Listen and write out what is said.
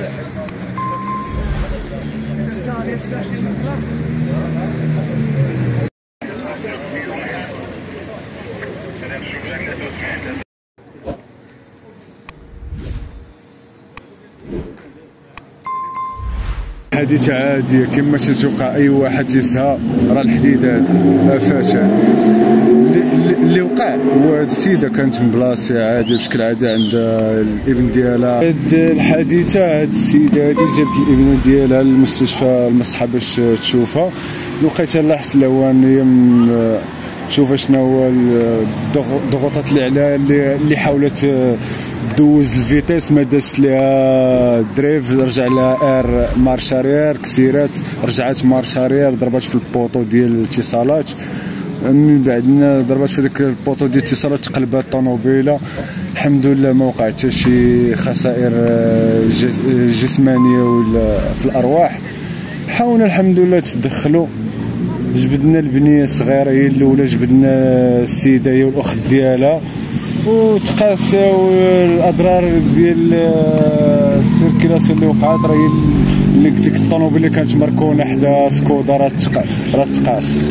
الساحل. حادثة عادية كما تتوقع أي واحد يسها، راه الحديد هذا فاتح. اللي وقع هو هاد السيدة كانت مبلاصية عادية بشكل عادي عند الابن ديالها. هاد الحادثة هاد السيدة هادي جابت الابنة ديالها للمستشفى المصحة باش تشوفها، لقيتها لاحس الهوانية تشوف شنو هو الضغوطات اللي عليها اللي حاولت دوز الفيتيس ما دازش ليها دريف، رجع لها اير مارش اريير، كسيرات رجعات مارش اريير، ضربات في البوطو ديال الاتصالات، من بعد ضربات في ديك البوطو ديال الاتصالات تقلبات الطوموبيله. الحمد لله ما وقع حتى شي خسائر جسمانيه ولا في الارواح. حاولنا الحمد لله تدخلوا، جبدنا البنيه الصغيره هي الاولى، جبدنا السيده هي والاخت ديالها، وتقاساو الاضرار ديال السيركيلاسيون اللي وقعات. راه اللي ديك الطونوبيل اللي كانت مركونه حدا سكودا راه تقاس.